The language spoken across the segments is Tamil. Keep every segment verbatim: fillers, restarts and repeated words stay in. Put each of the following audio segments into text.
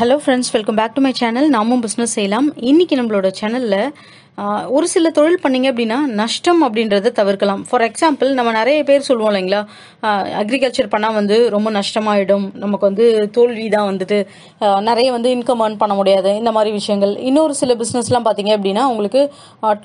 Hello friends, welcome back to my channel Namum Business Seiyalaam. இன்னைக்கு நம்மளோட சேனல்ல ஒரு சில தொழில் பண்ணீங்க அப்படினா நஷ்டம் அப்படின்றதை தவிர்க்கலாம். ஃபார் எக்ஸாம்பிள் நம்ம நிறைய பேர் சொல்வோம் இல்லையா, அக்ரிகல்ச்சர் பண்ணா வந்து ரொம்ப நஷ்டமாயிடும், நமக்கு வந்து தோல்விதான் வந்துட்டு நிறைய வந்து இன்கம் earn பண்ண முடியாது, இந்த மாதிரி விஷயங்கள். இன்னொரு சில பிசினஸ்லாம் பாத்தீங்க அப்படினா உங்களுக்கு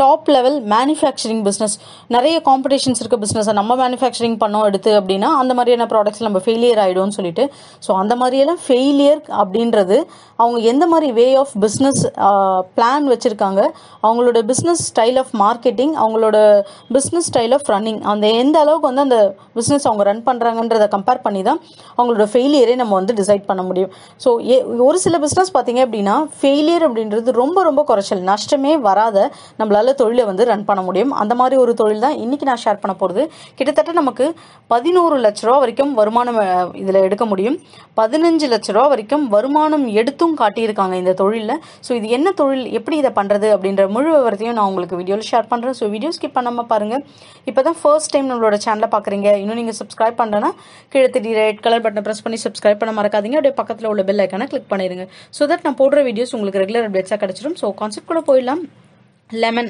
டாப் லெவல் manufacturing business, நிறைய காம்படிஷன்ஸ் இருக்க business நம்ம manufacturing பண்ணோம் எடுத்து அப்படினா அந்த மாதிரியான products நம்ம ஃபெயிலியர் ஆயிடும்னு சொல்லிட்டு சோ அந்த மாதிரி எல்லாம் ஃபெயிலியர் அப்படின்றது அவங்க எந்த மாதிரி வே ஆஃப் business plan வச்சிருக்காங்க, அவங்களோட business style of marketing, அவங்களோட business style of running, அந்த எந்த அளவுக்கு வந்து அந்த business அவங்க ரன் பண்றாங்கன்றத கம்பேர் பண்ணி தான் அவங்களோட ஃபெயிலியரை நம்ம வந்து டிசைட் பண்ண முடியும். ஸோ ஒரு சில business பார்த்தீங்க அப்படின்னா ஃபெயிலியர் அப்படின்றது ரொம்ப ரொம்ப குறைச்சல், நஷ்டமே வராத நம்மளால தொழிலை வந்து ரன் பண்ண முடியும். அந்த மாதிரி ஒரு தொழில் தான் இன்னைக்கு நான் ஷேர் பண்ண போகிறது. கிட்டத்தட்ட நமக்கு பதினோரு லட்ச ரூபா வரைக்கும் வருமானம் இதில் எடுக்க முடியும், பதினஞ்சு லட்ச ரூபா வரைக்கும் வருமானம் எடுத்தும் காட்டியிருக்காங்க இந்த தொழிலில். ஸோ இது என்ன தொழில், எப்படி இதை பண்ணுறது அப்படின்ற முழு விவரத்தையும் நான் உங்களுக்கு வீடியோவில் ஷேர் பண்ணுறேன். ஸோ வீடியோ ஸ்கிப் பண்ணாமல் பாருங்கள். இப்போ தான் ஃபர்ஸ்ட் டைம் நம்மளோட சேனலை பார்க்குறீங்க, இன்னும் நீங்கள் சப்ஸ்கிரைப் பண்ணலன்னா கீழே திடீர் ரெட் கலர் பட்டனை ப்ரெஸ் பண்ணி சப்ஸ்கிரைப் பண்ண மறக்காதீங்க. அப்படியே பக்கத்தில் உள்ள பெல் ஐக்கானை கிளிக் பண்ணிடுங்க, ஸோ தட் நான் போடுற வீடியோஸ் உங்களுக்கு ரெகுலர் அப்டேட்ஸாக கிடச்சிடும். ஸோ கான்செப்ட் கூட போயிடலாம். லெமன்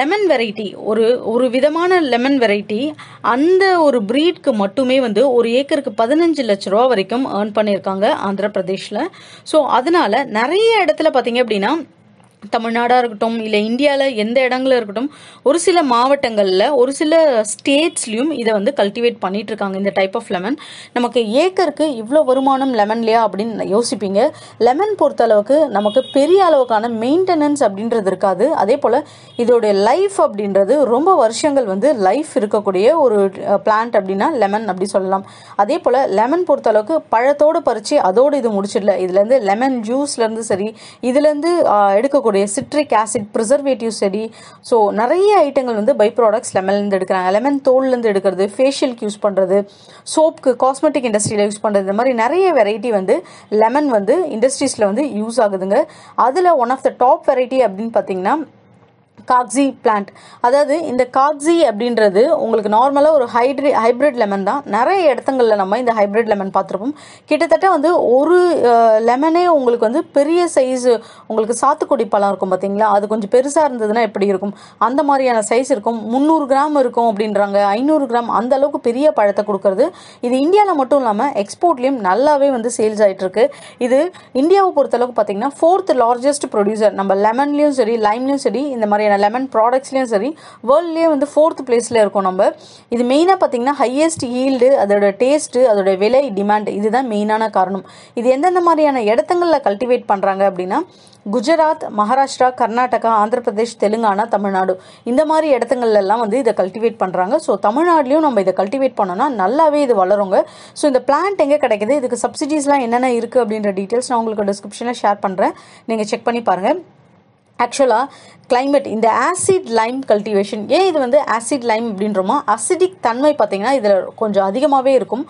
லெமன் வெரைட்டி, ஒரு ஒரு விதமான லெமன் வெரைட்டி, அந்த ஒரு ப்ரீட்க்கு மட்டுமே வந்து ஒரு ஏக்கருக்கு பதினஞ்சு லட்ச ரூபா வரைக்கும் ஏர்ன் பண்ணியிருக்காங்க ஆந்திர பிரதேஷில். ஸோ அதனால நிறைய இடத்துல பார்த்தீங்க அப்படின்னா தமிழ்நாடாக இருக்கட்டும் இல்லை இந்தியாவில் எந்த இடங்களில் இருக்கட்டும் ஒரு சில மாவட்டங்களில் ஒரு சில ஸ்டேட்ஸ்லையும் இதை வந்து கல்டிவேட் பண்ணிட்டு இருக்காங்க. இந்த டைப் ஆஃப் லெமன் நமக்கு ஏக்கருக்கு இவ்வளோ வருமானம் லெமன்லையா அப்படின்னு யோசிப்பீங்க. லெமன் பொறுத்தளவுக்கு நமக்கு பெரிய அளவுக்கான மெயின்டெனன்ஸ் அப்படின்றது இருக்காது, அதே போல் இதோடைய லைஃப் அப்படின்றது ரொம்ப வருஷங்கள் வந்து லைஃப் இருக்கக்கூடிய ஒரு பிளான்ட் அப்படின்னா லெமன் அப்படி சொல்லலாம். அதே போல் லெமன் பொறுத்தளவுக்கு பழத்தோடு பறித்து அதோடு இது முடிச்சிடல, இதுலேருந்து லெமன் ஜூஸ்லேருந்து சரி இதுலேருந்து எடுக்கக்கூடிய சிட்ரிக் ஆசிட், பிரிசர்வேட்டிவ் செடி, ஸோ நிறைய ஐட்டங்கள் வந்து பை ப்ராடக்ட்ஸ் லெமன்லேருந்து எடுக்கிறாங்க. லெமன் தோல்லேருந்து எடுக்கிறது, ஃபேஷியலுக்கு யூஸ் பண்ணுறது, சோப்புக்கு காஸ்மெட்டிக் இண்டஸ்ட்ரியில் யூஸ் பண்ணுறது, இந்த மாதிரி நிறைய வெரைட்டி வந்து லெமன் வந்து இண்டஸ்ட்ரீஸில் வந்து யூஸ் ஆகுதுங்க. அதில் one of the top variety அப்படின்னு பார்த்தீங்கன்னா காக்ஸி பிளான்ட். அதாவது இந்த காக்ஸி அப்படின்றது உங்களுக்கு நார்மலாக ஒரு ஹைட்ரி ஹைப்ரிட் லெமன் தான். நிறைய இடத்துங்களில் நம்ம இந்த ஹைப்ரிட் லெமன் பார்த்துருப்போம். கிட்டத்தட்ட வந்து ஒரு லெமனே உங்களுக்கு வந்து பெரிய சைஸ், உங்களுக்கு சாத்துக்குடி பழம் இருக்கும் பார்த்தீங்களா, அது கொஞ்சம் பெருசாக இருந்ததுன்னா எப்படி இருக்கும் அந்த மாதிரியான சைஸ் இருக்கும், முந்நூறு கிராம் இருக்கும் அப்படின்றாங்க, ஐநூறு கிராம், அந்த அளவுக்கு பெரிய பழத்தை கொடுக்கறது. இது இந்தியாவில் மட்டும் இல்லாமல் எக்ஸ்போர்ட்லேயும் நல்லாவே வந்து சேல்ஸ் ஆகிட்டு இருக்கு. இது இந்தியாவை பொறுத்தளவுக்கு பார்த்தீங்கன்னா ஃபோர்த் லார்ஜஸ்ட் ப்ரொடியூசர், நம்ம லெமன்லேயும் சரி லைம்லேயும் சரி இந்த மாதிரி லெமன் ப்ராடக்ட்ஸ்லயும் சரி வேர்ல்ட்லயே வந்து ஃபோர்த் பிளேஸ்ல இருக்கும் நம்ம. இது மெயினா பாத்தீங்கன்னா ஹையஸ்ட் ஈல்டு, அதோட டேஸ்ட், அதோட விலை, டிமாண்ட், இதுதான் மெயினான காரணம். இது எந்தெந்த மாதிரியான இடத்துங்கள்ல கல்டிவேட் பண்றாங்க அப்படின்னா குஜராத், மகாராஷ்டிரா, கர்நாடகா, ஆந்திர பிரதேஷ், தெலுங்கானா, தமிழ்நாடு, இந்த மாதிரி இடத்துங்கள்லாம் வந்து இதை கல்டிவேட் பண்ணுறாங்க. ஸோ தமிழ்நாடுலையும் நம்ம இதை கல்டிவேட் பண்ணோம்னா நல்லாவே இது வளருங்க. ஸோ இந்த பிளான்ட் எங்கே கிடைக்குது, இதுக்கு சப்சிடிஸ்லாம் என்னென்ன இருக்குது அப்படின்ற டீட்டெயில்ஸ் நான் உங்களுக்கு டிஸ்கிரிப்ஷனில் ஷேர் பண்ணுறேன், நீங்கள் செக் பண்ணி பாருங்கள். ஆக்சுவலாக கிளைமேட் இந்த ஆசிட் லைம் கல்டிவேஷன், ஏன் இது வந்து ஆசிட் லைம் அப்படின்றோமோ, அசிடிக் தன்மை பார்த்திங்கன்னா இதில் கொஞ்சம் அதிகமாகவே இருக்கும்.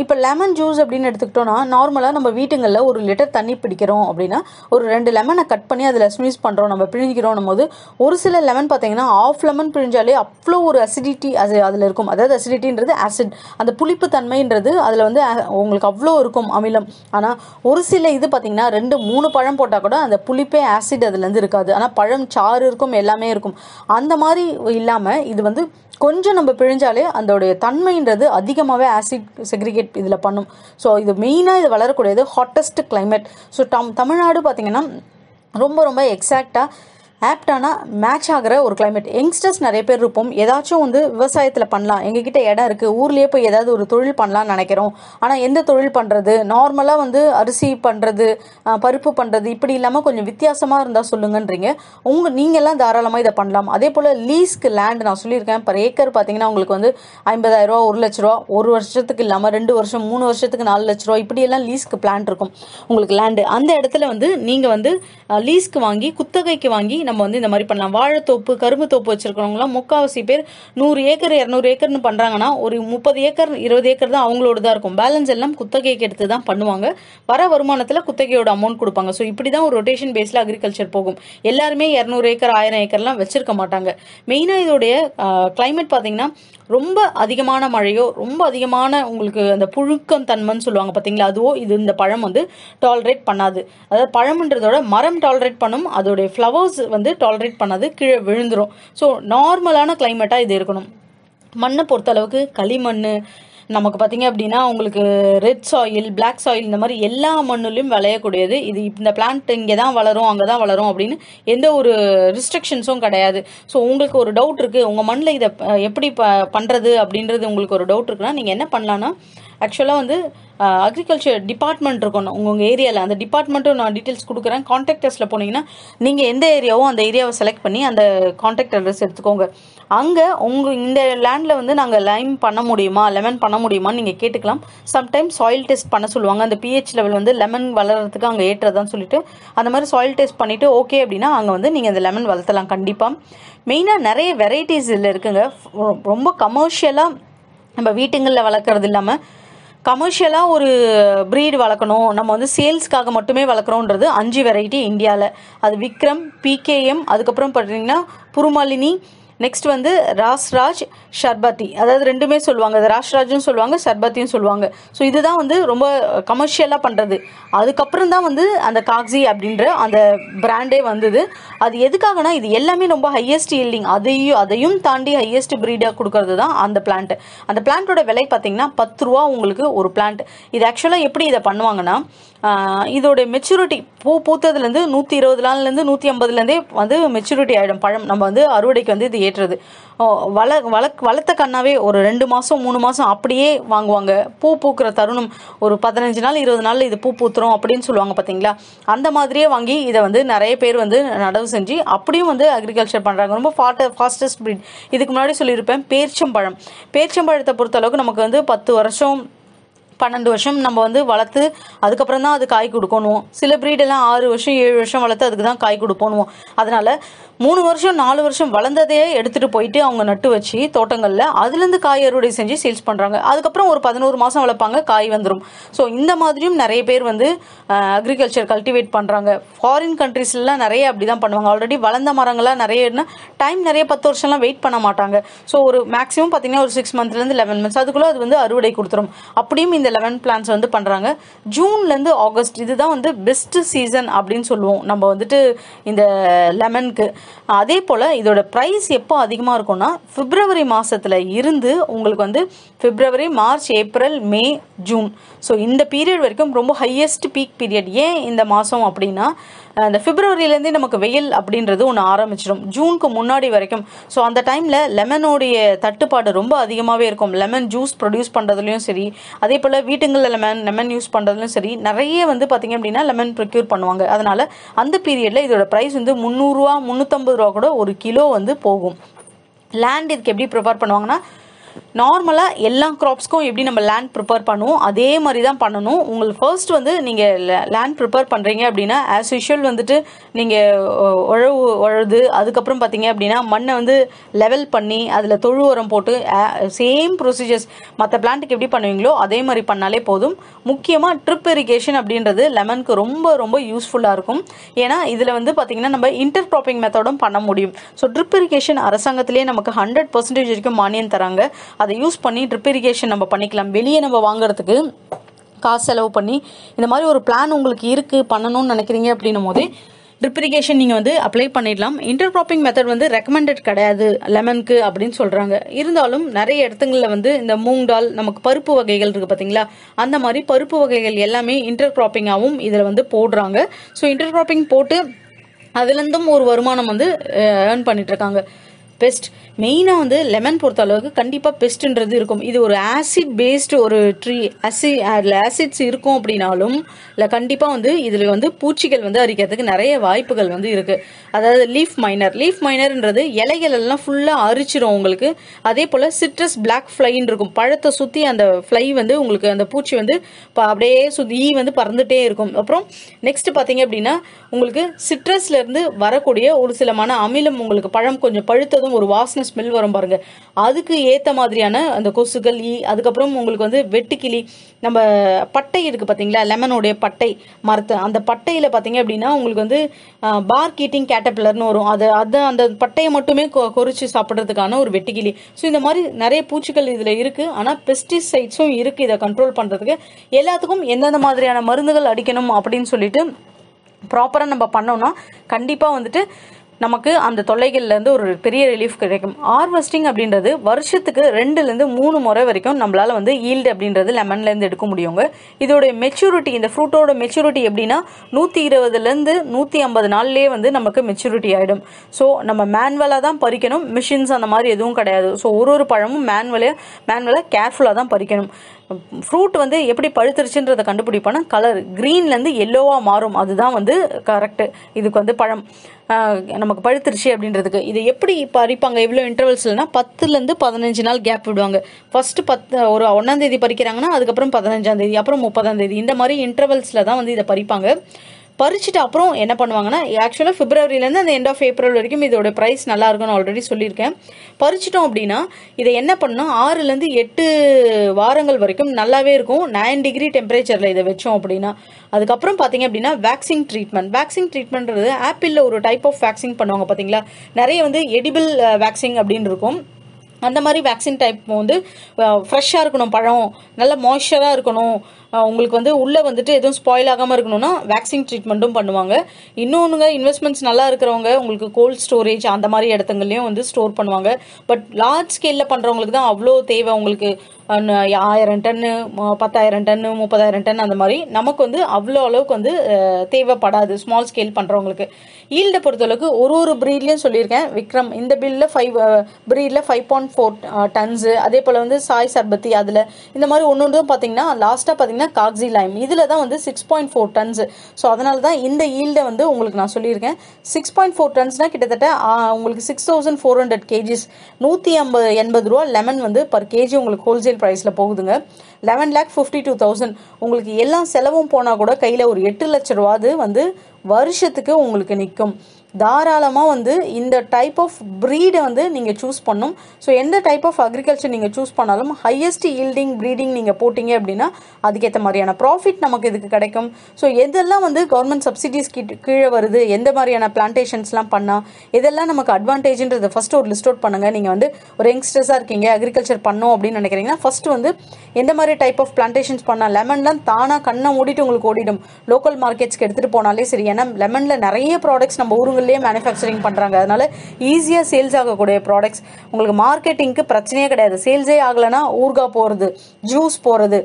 இப்போ லெமன் ஜூஸ் அப்படின்னு எடுத்துக்கிட்டோன்னா நார்மலாக நம்ம வீட்டுங்களில் ஒரு லிட்டர் தண்ணி பிடிக்கிறோம் அப்படின்னா ஒரு ரெண்டு லெமனை கட் பண்ணி அதில் ஸ்மீஸ் பண்ணுறோம், நம்ம பிழிஞ்சிக்கிறோம் போது ஒரு சில லெமன் பார்த்தீங்கன்னா ஆஃப் லெமன் பிழிஞ்சாலே அவ்வளோ ஒரு அசிடிட்டி அது அதில் இருக்கும். அதாவது அசிடிட்டின்றது ஆசிட், அந்த புளிப்பு தன்மைன்றது அதில் வந்து உங்களுக்கு அவ்வளோ இருக்கும் அமிலம். ஆனால் ஒரு சில இது பார்த்திங்கன்னா ரெண்டு மூணு பழம் போட்டால் கூட அந்த புளிப்பே ஆசிட் அதுலேருந்து இருக்காது, ஆனால் பழம் சாறு இருக்கும், எல்லாமே இருக்கும். அந்த மாதிரி இல்லாமல் இது வந்து கொஞ்சம் நம்ம பிழிஞ்சாலே அதோடைய தன்மைன்றது அதிகமாகவே ஆசிட் செக்ரிகேட் இதில் பண்ணும். ஸோ இது மெயினாக இது வளரக்கூடியது ஹாட்டஸ்ட் கிளைமேட். ஸோ டம் தமிழ்நாடு பார்த்திங்கன்னா ரொம்ப ரொம்ப எக்ஸாக்டாக ஆப்டானா மேட்ச் ஆகிற ஒரு கிளைமேட். யங்ஸ்டர்ஸ் நிறைய பேர் இருப்போம், ஏதாச்சும் வந்து விவசாயத்தில் பண்ணலாம், எங்ககிட்ட இடம் இருக்குது, ஊர்லேயே போய் ஏதாவது ஒரு தொழில் பண்ணலான்னு நினைக்கிறோம். ஆனால் எந்த தொழில் பண்ணுறது, நார்மலாக வந்து அரிசி பண்ணுறது, பருப்பு பண்ணுறது, இப்படி இல்லாமல் கொஞ்சம் வித்தியாசமாக இருந்தால் சொல்லுங்கன்றீங்க. உங்கள் நீங்கள்லாம் தாராளமாக இதை பண்ணலாம். அதே போல் லீஸ்க்கு லேண்ட் நான் சொல்லியிருக்கேன், பர் ஏக்கர் பார்த்தீங்கன்னா உங்களுக்கு வந்து ஐம்பதாயிரரூவா, ஒரு லட்ச ரூபா, ஒரு வருஷத்துக்கு இல்லாமல் ரெண்டு வருஷம், மூணு வருஷத்துக்கு நாலு லட்ச ரூபா, இப்படியெல்லாம் லீஸ்க்கு பிளான் இருக்கும் உங்களுக்கு லேண்டு. அந்த இடத்துல வந்து நீங்கள் வந்து லீஸ்க்கு வாங்கி, குத்தகைக்கு வாங்கி நம்ம வந்து இந்த மாதிரி பண்ணலாம். வாழைத்தோப்பு கரும்பு தோப்பு வச்சிருக்கிறவங்களாம் முக்காவாசி பேர் நூறு ஏக்கர் இரநூறு ஏக்கர்னு பண்ணுறாங்கன்னா ஒரு முப்பது ஏக்கர் இருபது ஏக்கர் தான் அவங்களோட தான் இருக்கும். பேலன்ஸ் எல்லாம் குத்தகைக்கு எடுத்து தான் பண்ணுவாங்க. வர வருமானத்தில் குத்தகையோட அமௌண்ட் கொடுப்பாங்க. ஸோ இப்படி தான் ஒரு ரொட்டேஷன் பேஸில் அக்ரிகல்ச்சர் போகும். எல்லாருமே இரநூறு ஏக்கர் ஆயிரம் ஏக்கர்லாம் வச்சிருக்க மாட்டாங்க. மெயினாக இதோடைய கிளைமேட் பார்த்தீங்கன்னா ரொம்ப அதிகமான மழையோ ரொம்ப அதிகமான உங்களுக்கு அந்த புழுக்கம் தன்மைன்னு சொல்லுவாங்க பார்த்தீங்களா, அதுவோ இது இந்த பழம் வந்து டாலரேட் பண்ணாது. அதாவது பழம்ன்றதோட மரம் டாலரேட் பண்ணும், அதோடைய ஃப்ளவர்ஸ் வந்து டாலரேட் பண்ணாது, கீழே விழுந்துடும். ஸோ நார்மலான கிளைமேட்டாக இது இருக்கணும். மண்ணை பொறுத்தளவுக்கு களிமண் நமக்கு பார்த்திங்க அப்படின்னா உங்களுக்கு ரெட் சாயில் பிளாக் சாயில் இந்த மாதிரி எல்லா மண்ணுலையும் விளையக்கூடியது. இது இந்த பிளான்ட் இங்கே தான் வளரும் அங்கே தான் வளரும் அப்படின்னு எந்த ஒரு ரிஸ்ட்ரிக்ஷன்ஸும் கிடையாது. ஸோ உங்களுக்கு ஒரு டவுட் இருக்குது உங்கள் மண்ணில் இதை எப்படி ப பண்ணுறது அப்படின்றது உங்களுக்கு ஒரு டவுட் இருக்குன்னா நீங்கள் என்ன பண்ணலான்னா ஆக்சுவலாக வந்து அக்ரிகல்ச்சர் டிபார்ட்மெண்ட் இருக்கணும் உங்கள் ஏரியாவில். அந்த டிபார்ட்மெண்ட்டும் நான் டீட்டெயில்ஸ் கொடுக்குறேன். கான்டாக்டர்ஸில் போனீங்கன்னா நீங்கள் எந்த ஏரியாவோ அந்த ஏரியாவை செலக்ட் பண்ணி அந்த கான்டாக்ட் அட்ரஸ் எடுத்துக்கோங்க. அங்கே உங்கள் இந்த லேண்டில் வந்து நாங்கள் லைம் பண்ண முடியுமா லெமன் பண்ண முடியுமான்னு நீங்கள் கேட்டுக்கலாம். சம்டைம் சாயில் டெஸ்ட் பண்ண சொல்லுவாங்க. அந்த பிஹெச் லெவல் வந்து லெமன் வளர்கிறதுக்கு அங்கே ஏற்றதான்னு சொல்லிட்டு அந்த மாதிரி சாயில் டெஸ்ட் பண்ணிவிட்டு ஓகே அப்படின்னா அங்கே வந்து நீங்கள் அந்த லெமன் வளர்த்தலாம். கண்டிப்பாக மெயினாக நிறைய வெரைட்டிஸ் இதில் இருக்குங்க. ரொம்ப கமர்ஷியலாக நம்ம வீட்டுங்களில் வளர்க்குறது இல்லாமல் கமர்ஷியலாக ஒரு ப்ரீடு வளர்க்கணும், நம்ம வந்து சேல்ஸ்க்காக மட்டுமே வளர்க்குறோன்றது அஞ்சு வெரைட்டி இந்தியாவில். அது விக்ரம், பிகேஎம், அதுக்கப்புறம் பார்த்தீங்கன்னா புருமாலினி, நெக்ஸ்ட் வந்து ராஸ்ராஜ், ஷர்பத்தி. அதாவது ரெண்டுமே சொல்லுவாங்க, அது ராஸ்ராஜும் சொல்லுவாங்க ஷர்பத்தியும் சொல்லுவாங்க. ஸோ இதுதான் வந்து ரொம்ப கமர்ஷியலாக பண்ணுறது. அதுக்கப்புறம் தான் வந்து அந்த காக்ஸி அப்படின்ற அந்த பிராண்டே வந்தது. அது எதுக்காகனா இது எல்லாமே ரொம்ப ஹையஸ்ட் ஈல்டிங், அதையும் அதையும் தாண்டி ஹையஸ்ட் ப்ரீடாக கொடுக்கறது தான் அந்த பிளான்ட். அந்த பிளான்ட்டோட விலை பார்த்திங்கன்னா பத்து ரூபா உங்களுக்கு ஒரு பிளான்ட். இது ஆக்சுவலாக எப்படி இதை பண்ணுவாங்கன்னா இதோடைய மெச்சூரிட்டி பூ பூத்ததுலேருந்து நூற்றி இருபது நாள்லேருந்து நூற்றி ஐம்பதுலேருந்தே வந்து மெச்சூரிட்டி ஆகிடும் பழம். நம்ம வந்து அறுவடைக்கு வந்து இது ஏற்றுறது வள வளக் வளர்த்த கண்ணாவே ஒரு ரெண்டு மாதம் மூணு மாதம் அப்படியே வாங்குவாங்க. பூ பூக்கிற தருணம் ஒரு பதினஞ்சு நாள் இருபது நாளில் இது பூ பூத்துரும் அப்படின்னு சொல்லுவாங்க பார்த்தீங்களா, அந்த மாதிரியே வாங்கி இதை வந்து நிறைய பேர் வந்து நடவு செஞ்சு அப்படியும் வந்து அக்ரிகல்ச்சர் பண்ணுறாங்க. ரொம்ப ஃபாட்ட ஃபாஸ்டஸ்ட் ப்ரீட். இதுக்கு முன்னாடி சொல்லியிருப்பேன் பேர்ச்சம்பழம். பேர்ச்சம்பழத்தை பொறுத்தளவுக்கு நமக்கு வந்து பத்து வருஷம் பன்னெண்டு வருஷம் நம்ம வந்து வளர்த்து அதுக்கப்புறம் தான் அது காய் கொடுக்கணும். சில ப்ரீடெல்லாம் ஆறு வருஷம் ஏழு வருஷம் வளர்த்து அதுக்கு தான் காய் கொடுக்கணும். அதனால் மூணு வருஷம் நாலு வருஷம் வளர்ந்ததையே எடுத்துகிட்டு போயிட்டு அவங்க நட்டு வச்சு தோட்டங்களில் அதுலேருந்து காய் அறுவடை செஞ்சு சேல்ஸ் பண்ணுறாங்க. அதுக்கப்புறம் ஒரு பதினோரு மாதம் வளர்ப்பாங்க, காய் வந்துடும். ஸோ இந்த மாதிரியும் நிறைய பேர் வந்து அக்ரிகல்ச்சர் கல்டிவேட் பண்ணுறாங்க. ஃபாரின் கண்ட்ரீஸ்லாம் நிறைய அப்படி தான் பண்ணுவாங்க. ஆல்ரெடி வளர்ந்த மரங்கள்லாம் நிறையனா டைம் நிறைய பத்து வருஷம்லாம் வெயிட் பண்ண மாட்டாங்க. ஸோ ஒரு மேக்ஸிமம் பார்த்திங்கன்னா ஒரு சிக்ஸ் மந்த்லேருந்து லெவன் மந்த்ஸ் அதுக்குள்ளே அது வந்து அறுவடை கொடுத்துரும். அப்படியும் இந்த லெமன் பிளான்ஸ் வந்து பண்ணுறாங்க. ஜூன்லேருந்து ஆகஸ்ட் இதுதான் வந்து பெஸ்ட் சீசன் அப்படின்னு சொல்லுவோம் நம்ம வந்துட்டு இந்த லெமனுக்கு. அதே போல் இதோட ப்ரைஸ் எப்போ அதிகமாக இருக்கும்னா பிப்ரவரி மாதத்தில் இருந்து உங்களுக்கு வந்து February March April May June so இந்த பீரியட் வரைக்கும் ரொம்ப ஹையஸ்ட் பீக் பீரியட். ஏன் இந்த மாதம் அப்படின்னா அந்த பிப்ரவரியிலேருந்தே நமக்கு வெயில் அப்படின்றது ஒன்று ஆரம்பிச்சிடும் ஜூனுக்கு முன்னாடி வரைக்கும். ஸோ அந்த டைமில் லெமனுடைய தட்டுப்பாடு ரொம்ப அதிகமாகவே இருக்கும். லெமன் ஜூஸ் ப்ரொடியூஸ் பண்ணுறதுலையும் சரி, அதே போல் வீட்டுங்களில் லெமன் லெமன் யூஸ் பண்ணுறதுலையும் சரி நிறைய வந்து பார்த்திங்க அப்படின்னா லெமன் ப்ரொக்யூர் பண்ணுவாங்க. அதனால் அந்த பீரியடில் இதோட ப்ரைஸ் வந்து முந்நூறுரூவா முந்நூற்றம்பது ரூபா கூட ஒரு கிலோ வந்து போகும். லேண்ட் இதுக்கு எப்படி ப்ரிப்பேர் பண்ணுவாங்கன்னா நார்மலாக எல்லா க்ராப்ஸ்க்கும் எப்படி நம்ம லேண்ட் ப்ரிப்பேர் பண்ணுவோம் அதே மாதிரி தான் பண்ணணும். உங்களுக்கு ஃபர்ஸ்ட் வந்து நீங்கள் லேண்ட் ப்ரிப்பேர் பண்ணுறீங்க அப்படின்னா ஆஸ் யூஷுவல் வந்துட்டு நீங்கள் உழவு உழுது அதுக்கப்புறம் பார்த்தீங்க அப்படின்னா மண்ணை வந்து லெவல் பண்ணி அதில் தொழு உரம் போட்டு சேம் ப்ரொசீஜர்ஸ் மற்ற பிளான்ட்டுக்கு எப்படி பண்ணுவீங்களோ அதே மாதிரி பண்ணாலே போதும். முக்கியமாக ட்ரிப் இரிகேஷன் அப்படின்றது லெமனுக்கு ரொம்ப ரொம்ப யூஸ்ஃபுல்லாக இருக்கும். ஏன்னா இதில் வந்து பார்த்திங்கன்னா நம்ம இன்டர் க்ராப்பிங் மெத்தடும் பண்ண முடியும். ஸோ ட்ரிப் இரிகேஷன் அரசாங்கத்திலே நமக்கு ஹண்ட்ரட் பர்சன்டேஜ் வரைக்கும் மானியம் தராங்க. அதை யூஸ் பண்ணி ட்ரிப் இரிகேஷன் நம்ம பண்ணிக்கலாம். வெளியே நம்ம வாங்குறதுக்கு காசு செலவு பண்ணி இந்த மாதிரி ஒரு பிளான் உங்களுக்கு இருக்குது பண்ணணும்னு நினைக்கிறீங்க அப்படின்னும் போது ட்ரிப் இரிகேஷன் நீங்கள் வந்து அப்ளை பண்ணிடலாம். இன்டர் க்ராப்பிங் மெத்தட் வந்து ரெக்கமெண்டட் கிடையாது லெமனுக்கு அப்படின்னு சொல்கிறாங்க. இருந்தாலும் நிறைய இடத்துங்களில் வந்து இந்த மூங் டால் நமக்கு பருப்பு வகைகள் இருக்குது பார்த்தீங்களா, அந்த மாதிரி பருப்பு வகைகள் எல்லாமே இன்டர் க்ராப்பிங்காகவும் இதில் வந்து போடுறாங்க. ஸோ இன்டர் க்ராப்பிங் போட்டு அதுலேருந்தும் ஒரு வருமானம் வந்து ஏர்ன் பண்ணிகிட்ருக்காங்க. pest. Maina the lemon portaloka kandipa pest and radirkum. Either acid based or tree acid acid circum prinalum, la kandipa on the either on the poochical on the Rikathanare, Vipical on the other leaf miner. Leaf miner and rather yellow yellow fulla arichirongulke, Adepola citrus black fly in Rukum, Padata Suthi and the fly when the Ungulka and the Puchi and the Pabde Sudhi and the Parandate Rukum. Next Pathing Abdina Ungulke citrus learn the Varakodia, Ursilamana Amilam Ungulka, Param Konja Padata or Vasna smell varum paranga. Aduki Eta Madriana and the Kosukali, Adakapram Ungulkonde, Vetikili, number Patai Pathingla, Lemonode Patai, Martha, and the Patai Pathing Abdina Ungulkonde, bark eating caterpillar no other and the Patai Motume Koruchi Sapatakana or Vetikili. So in the Mari Nare Puchical is the Ana pesticides so Iriki the control Pantaka Yelatum, Yenda Madriana Marungal Adicanum Aptin Solitum. Proper number Panona, Kandipa on the நமக்கு அந்த தொல்லைகள்ல இருந்து ஒரு பெரிய ரிலீஃப் கிடைக்கும். ஹார்வெஸ்டிங் அப்படிங்கிறது வருஷத்துக்கு ரெண்டுல இருந்து மூணு முறை வரைக்கும் நம்மளால வந்து yield அப்படிங்கிறது லெமன்ல இருந்து எடுக்க முடியும்ங்க. இதோட மெச்சூரிட்டி இந்த ஃப்ரூட்டோட மெச்சூரிட்டி எப்படினா நூற்று இருபது ல இருந்து நூற்று ஐம்பது நாள்லயே வந்து நமக்கு மெச்சூரிட்டி ஆயிடும். சோ நம்ம மேனுவலா தான் பறிக்கணும். மிஷின்ஸ் அந்த மாதிரி எதுவும் கிடையாது. சோ ஒரு ஒரு பழமும் மேனுவலா மேனுவலா கேர்ஃபுல்லா தான் பறிக்கணும். Fruit வந்து எப்படி பழுத்துருச்சுன்றத கண்டுபிடிப்பனா கலர் கிரீன்ல இருந்து yellow-ஆ மாறும். அதுதான் வந்து கரெக்ட். இதுக்கு வந்து பழம் நமக்கு பழுத்துருச்சு அப்படின்றதுக்கு இது எப்படி பறிப்பாங்க இவ்ளோ இன்டர்வல்ஸ்லனா பத்து ல இருந்து பதினைந்து நாள் கேப் விடுவாங்க. ஃபர்ஸ்ட் பத்து ஒரு ஒன்றாம் தேதி பறிக்கறாங்கன்னா அதுக்கு அப்புறம் பதினைந்தாம் தேதி அப்புறம் முப்பதாம் தேதி இந்த மாதிரி இன்டர்வல்ஸ்ல தான் வந்து இத பறிப்பாங்க. பறிச்சிட்டு அப்புறம் என்ன பண்ணுவாங்கன்னா एक्चुअली பிப்ரவரியில இருந்து அந்த end of April வரைக்கும் இதோட பிரைஸ் நல்லா இருக்கும்னு ஆல்ரெடி சொல்லிருக்கேன். பறிச்சிட்டோம் அப்படினா இத என்ன பண்ணா ஆறு ல இருந்து எட்டு வாரங்கள் வரைக்கும் நல்லாவே இருக்கும். ஒன்பது டிகிரி டெம்பரேச்சர்ல இத வெச்சோம் அப்படினா அதுக்கு அப்புறம் பாத்தீங்க அப்படினா வாக்சிங் ட்ரீட்மென்ட் வாக்சிங் ட்ரீட்மென்ட்ன்றது ஆப்பிள்ல ஒரு டைப் ஆஃப் வாக்சிங் பண்ணுவாங்க பாத்தீங்களா. நிறைய வந்து எடிபிள் வாக்சிங் அப்படினு இருக்கும். அந்த மாதிரி vaccine type வந்து ஃப்ரெஷ்ஷா இருக்கணும் பழம் நல்ல மாய்ஸ்சரா இருக்கணும் உங்களுக்கு வந்து உள்ள வந்துட்டு எதுவும் ஸ்பாயில் ஆகாம இருக்கணும்னா vaccine ட்ரீட்மென்ட்டும் பண்ணுவாங்க. இன்னொருங்க இன்வெஸ்ட்மென்ட்ஸ் நல்லா இருக்குறவங்க உங்களுக்கு கோல்ட் ஸ்டோரேஜ் அந்த மாதிரி இடத்துக்குலயும் வந்து ஸ்டோர் பண்ணுவாங்க. பட் லார்ஜ் ஸ்கேல்ல பண்றவங்களுக்கு தான் அவ்ளோ தேவை உங்களுக்கு ஆயிரம் டன் பத்தாயிரம் டன் முப்பதாயிரம் டன் அந்த மாதிரி நமக்கு வந்து அவ்ளோ அளவுக்கு வந்து தேவைப்படாது ஸ்மால் ஸ்கேல் பண்றவங்களுக்கு. yield பொறுத்தளவுக்கு ஒரு ஒரு breedலயும் சொல்லிருக்கேன் விக்ரம் இந்த பில்ல ஐந்து breedல ஐந்து புள்ளி நான்கு tons அதே போல வந்து சாய் சர்பத்தி அதுல இந்த மாதிரி ஒவ்வொரு பாத்தீங்கன்னா லாஸ்டா பாத்தீங்கன்னா காக்ஸி லைம் இதுல தான் வந்து ஆறு புள்ளி நான்கு tons. சோ அதனால தான் இந்த yield வந்து உங்களுக்கு நான் சொல்லிருக்கேன் ஆறு புள்ளி நான்கு tonsனா கிட்டத்தட்ட உங்களுக்கு ஆறு ஆயிரத்து நானூறு kgs நூற்று எண்பது ரூபாய் லெமன் வந்து per kg உங்களுக்கு wholesale price la pogudunga eleven lakh fifty-two thousand ungalku ella selavum pona kuda kaiyila or எட்டு லட்சம் ரூபாய் வந்து வருஷத்துக்கு உங்களுக்கு நிக்கும். தாராளமா வந்து இந்த டைப் ஆஃப் breed வந்து நீங்க चूஸ் பண்ணனும். சோ எந்த டைப் ஆஃப் அக்ரிகல்ச்சர் நீங்க चूஸ் பண்ணாலும் ஹையஸ்ட் yielding breeding நீங்க போடிங்க அப்படினா அதுக்கு ஏத்த மாதிரியான profit நமக்கு இதுக்கு கிடைக்கும். சோ எதெல்லாம் வந்து கவர்மெண்ட் சப்சிடிஸ் கீழ வருது எந்த மாதிரியான பிளான்டேஷன்ஸ்லாம் பண்ணா இதெல்லாம் நமக்கு அட்வான்டேஜ்ன்றத ஃபர்ஸ்ட் ஒரு லிஸ்ட் அவுட் பண்ணுங்க. நீங்க வந்து ஒரு யங்ஸ்டர்ஸா இருக்கீங்க அக்ரிகல்ச்சர் பண்ணனும் அப்படினு நினைக்கிறீங்கன்னா ஃபர்ஸ்ட் வந்து எந்த மாதிரி டைப் ஆஃப் பிளான்டேஷன்ஸ் பண்ணா லெமன்லாம் தானா கண்ண மூடிட்டு உங்களுக்கு ஓடிடும். லோக்கல் மார்க்கெட்ஸ்க்கு எடுத்துட்டு போனாலே சரி. ஏன்னா லெமன்ல நிறைய ப்ராடக்ட்ஸ் நம்ம ஊரு manufacturing பண்றாங்க. அதனால ஈஸியா சேல்ஸ் ஆக கூடிய ப்ராடக்ட்ஸ் உங்களுக்கு மார்க்கெட்டிங்க்கு பிரச்சனையே கிடையாது. சேல்ஸே ஆகலனா ஊர்கா போறது ஜூஸ் போறது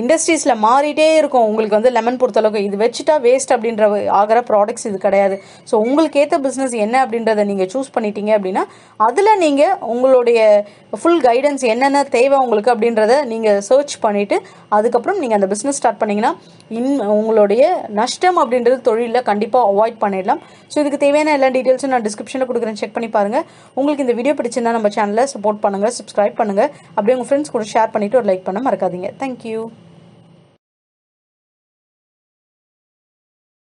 இண்டஸ்ட்ரீஸ்ல மாறிட்டே இருக்கும். உங்களுக்கு வந்து லெமன் பொறுத்தளவுக்கு இது வெச்சிட்டா வேஸ்ட் அப்படிங்கற ஆகற ப்ராடக்ட்ஸ் இது கிடையாது. சோ உங்களுக்கு ஏத்த பிசினஸ் என்ன அப்படிங்கறதை நீங்க चूஸ் பண்ணிட்டீங்க அப்படினா அதுல நீங்க உங்களுடைய ফুল கைடன்ஸ் என்னென்ன தேவை உங்களுக்கு அப்படிங்கறதை நீங்க சர்ச் பண்ணிட்டு அதுக்கு அப்புறம் நீங்க அந்த பிசினஸ் ஸ்டார்ட் பண்ணீங்கனா உங்களுடைய நஷ்டம் அப்படிங்கறது தொழில்ல கண்டிப்பா அவாய்ட் பண்ணிடலாம். சோ இதுக்கு தேவையான எல்லா டீடைல்ஸும் நான் டிஸ்கிரிப்ஷன்ல கொடுக்கிறேன். செக் பண்ணி பாருங்க. உங்களுக்கு இந்த வீடியோ பிடிச்சிருந்தா நம்ம சேனலை சப்போர்ட் பண்ணுங்க, சப்ஸ்கிரைப் பண்ணுங்க. அப்படியே உங்க ஃப்ரெண்ட்ஸ் கூட ஷேர் பண்ணிட்டு ஒரு லைக் பண்ண மறக்காதீங்க. Thank you.